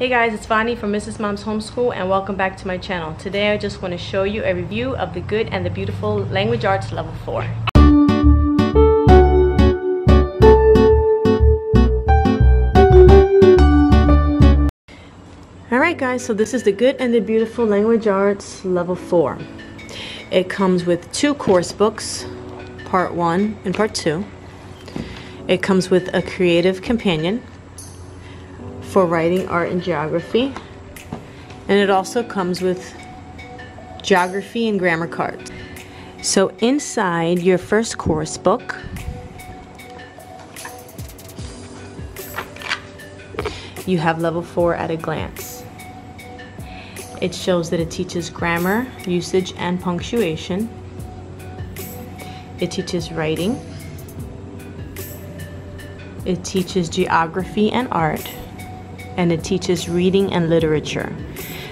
Hey guys, it's Vani from Mrs. Mom's Homeschool and welcome back to my channel. Today I just want to show you a review of the Good and the Beautiful Language Arts Level 4. Alright guys, so this is the Good and the Beautiful Language Arts Level 4. It comes with two course books, Part 1 and Part 2. It comes with a creative companion for writing, art, and geography. And it also comes with geography and grammar cards. So inside your first course book, you have level 4 at a glance. It shows that it teaches grammar, usage, and punctuation. It teaches writing. It teaches geography and art. And it teaches reading and literature.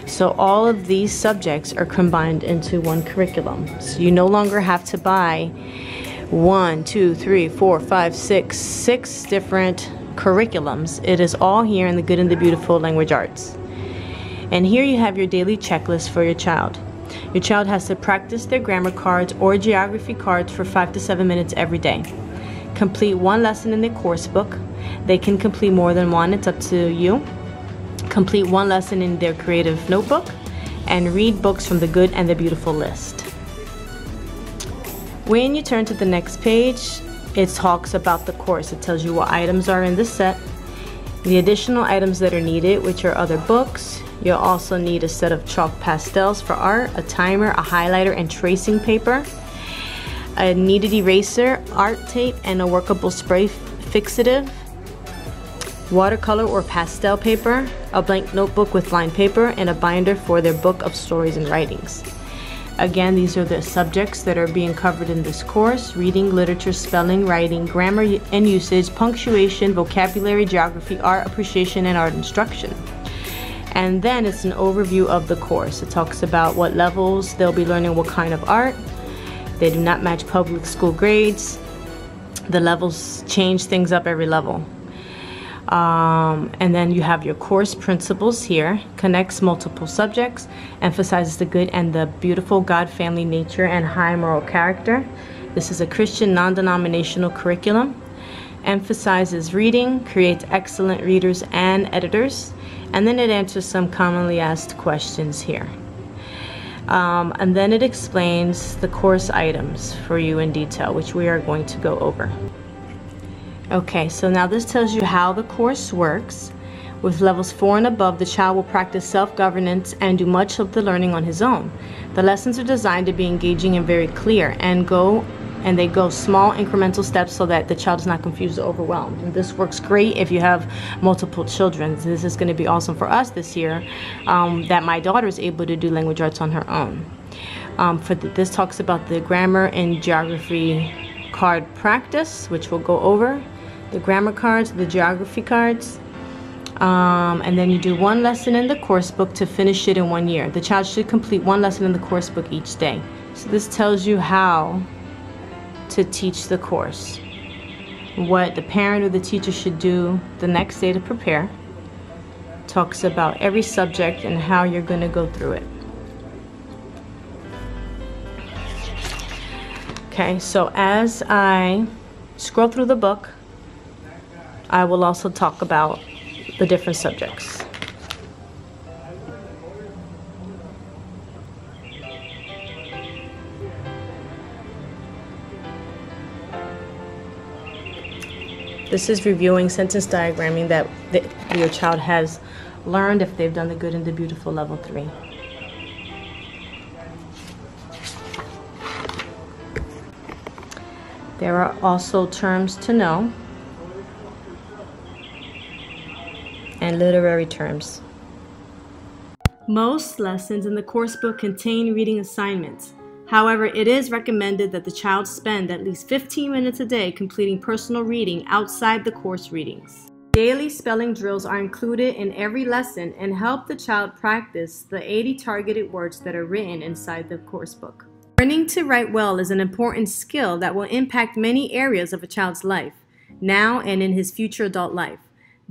So all of these subjects are combined into one curriculum. So you no longer have to buy 6 different curriculums. It is all here in the Good and the Beautiful Language Arts. And here you have your daily checklist for your child. Your child has to practice their grammar cards or geography cards for 5 to 7 minutes every day. Complete one lesson in the course book. They can complete more than one, it's up to you. Complete one lesson in their creative notebook and read books from the Good and the Beautiful list. When you turn to the next page, it talks about the course. It tells you what items are in this set, the additional items that are needed, which are other books. You'll also need a set of chalk pastels for art, a timer, a highlighter, and tracing paper, a kneaded eraser, art tape, and a workable spray fixative, watercolor or pastel paper, a blank notebook with lined paper, and a binder for their book of stories and writings. Again, these are the subjects that are being covered in this course: reading, literature, spelling, writing, grammar and usage, punctuation, vocabulary, geography, art appreciation, and art instruction. And then it's an overview of the course. It talks about what levels they'll be learning what kind of art. They do not match public school grades. The levels change things up every level. And then you have your course principles here, connects multiple subjects, emphasizes the good and the beautiful, God, family, nature, and high moral character. This is a Christian non-denominational curriculum, emphasizes reading, creates excellent readers and editors, and then it answers some commonly asked questions here. And then it explains the course items for you in detail, which we are going to go over. Okay, so now this tells you how the course works. With levels 4 and above, the child will practice self-governance and do much of the learning on his own. The lessons are designed to be engaging and very clear, and they go small incremental steps so that the child is not confused or overwhelmed. And this works great if you have multiple children. This is going to be awesome for us this year that my daughter is able to do language arts on her own. This talks about the grammar and geography card practice, which we'll go over, the grammar cards, the geography cards, and then you do one lesson in the course book to finish it in 1 year. The child should complete one lesson in the course book each day. So this tells you how to teach the course, what the parent or the teacher should do the next day to prepare. Talks about every subject and how you're going to go through it. Okay, so as I scroll through the book, I will also talk about the different subjects. This is reviewing sentence diagramming that your child has learned if they've done the Good and the Beautiful Level 3. There are also terms to know and literary terms. Most lessons in the course book contain reading assignments. However, it is recommended that the child spend at least 15 minutes a day completing personal reading outside the course readings. Daily spelling drills are included in every lesson and help the child practice the 80 targeted words that are written inside the course book. Learning to write well is an important skill that will impact many areas of a child's life, now and in his future adult life.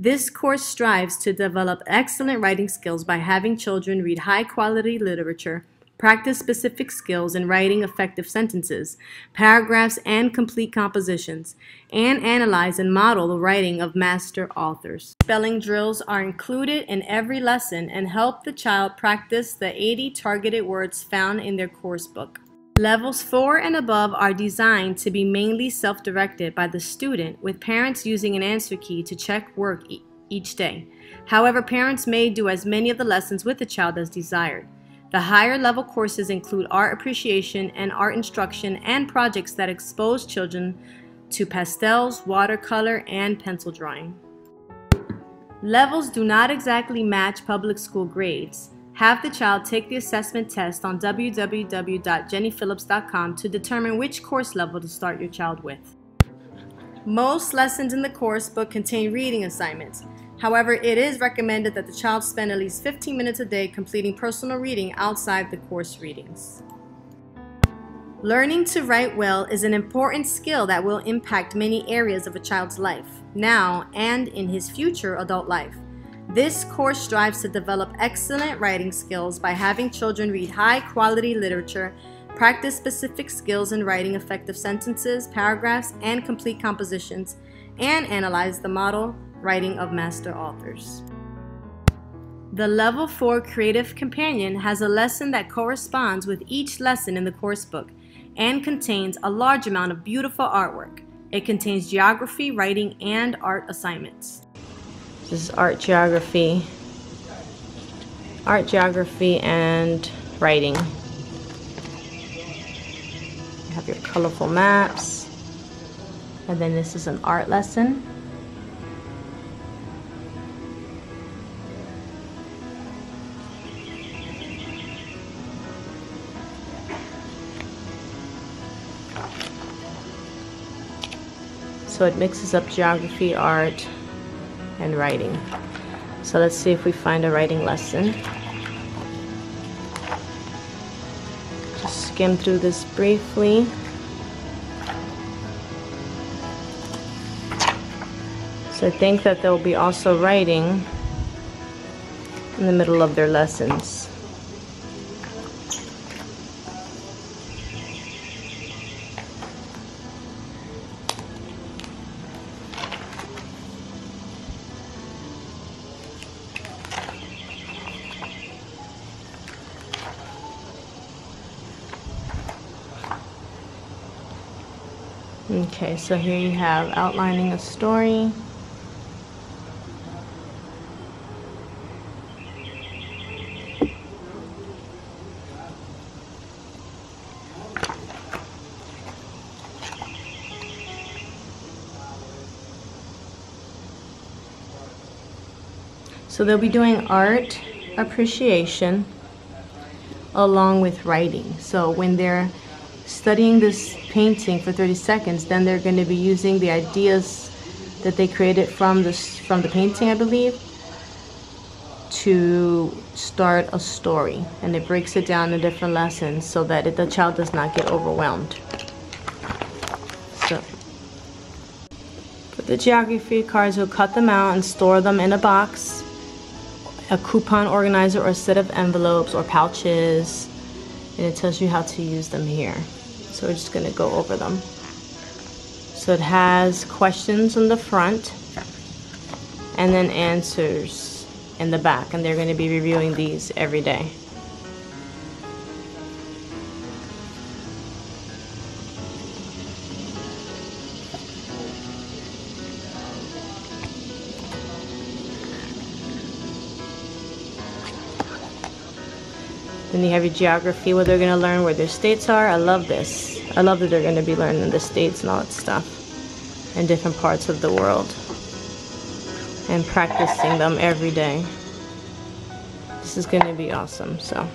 This course strives to develop excellent writing skills by having children read high-quality literature, practice specific skills in writing effective sentences, paragraphs, and complete compositions, and analyze and model the writing of master authors. Spelling drills are included in every lesson and help the child practice the 80 targeted words found in their course book. Levels 4 and above are designed to be mainly self-directed by the student, with parents using an answer key to check work each day. However, parents may do as many of the lessons with the child as desired. The higher level courses include art appreciation and art instruction and projects that expose children to pastels, watercolor, and pencil drawing. Levels do not exactly match public school grades. Have the child take the assessment test on www.jennyphillips.com to determine which course level to start your child with. Most lessons in the course book contain reading assignments. However, it is recommended that the child spend at least 15 minutes a day completing personal reading outside the course readings. Learning to write well is an important skill that will impact many areas of a child's life, now and in his future adult life. This course strives to develop excellent writing skills by having children read high-quality literature, practice specific skills in writing effective sentences, paragraphs, and complete compositions, and analyze the model writing of master authors. The Level 4 Creative Companion has a lesson that corresponds with each lesson in the course book and contains a large amount of beautiful artwork. It contains geography, writing, and art assignments. This is art geography, and writing. You have your colorful maps, and then this is an art lesson. So it mixes up geography, art, and writing. So let's see if we find a writing lesson. Just skim through this briefly. So I think that there will be also writing in the middle of their lessons. Okay, so here you have outlining a story. So they'll be doing art appreciation along with writing. So when they're studying this painting for 30 seconds, then they're going to be using the ideas that they created from the painting, I believe, to start a story. And it breaks it down in different lessons so that the child does not get overwhelmed. So, put the geography cards, we'll cut them out and store them in a box, a coupon organizer, or a set of envelopes or pouches. And it tells you how to use them here. So we're just gonna go over them. So it has questions in the front and then answers in the back, and they're gonna be reviewing these every day. Then you have your geography, where they're going to learn where their states are. I love this. I love that they're going to be learning the states and all that stuff and different parts of the world and practicing them every day. This is going to be awesome. So.